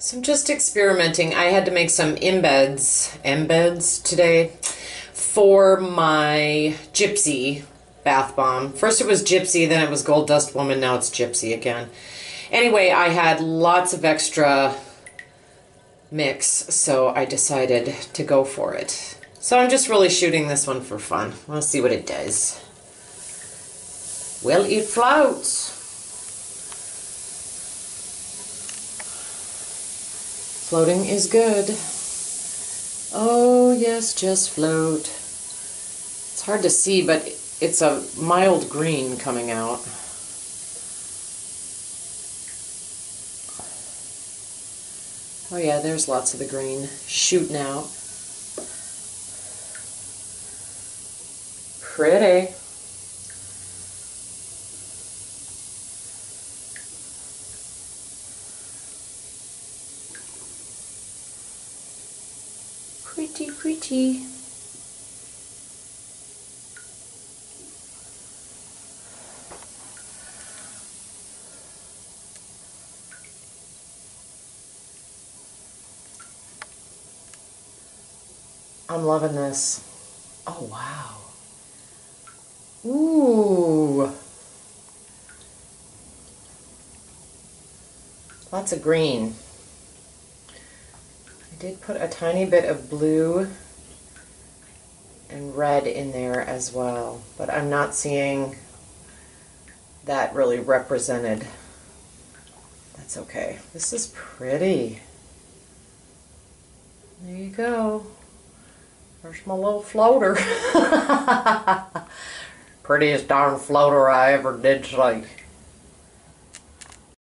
So I'm just experimenting. I had to make some embeds today for my Gypsy bath bomb. First it was Gypsy, then it was Gold Dust Woman, now it's Gypsy again. Anyway, I had lots of extra mix, so I decided to go for it. So I'm just really shooting this one for fun. We'll see what it does. Well, it floats. Floating is good. Oh yes, just float. It's hard to see, but it's a mild green coming out. Oh yeah, there's lots of the green shooting out. Pretty. Pretty, pretty. I'm loving this. Oh, wow. Ooh. Lots of green. I did put a tiny bit of blue and red in there as well, but I'm not seeing that really represented. That's okay. This is pretty. There you go. There's my little floater. Prettiest darn floater I ever did see.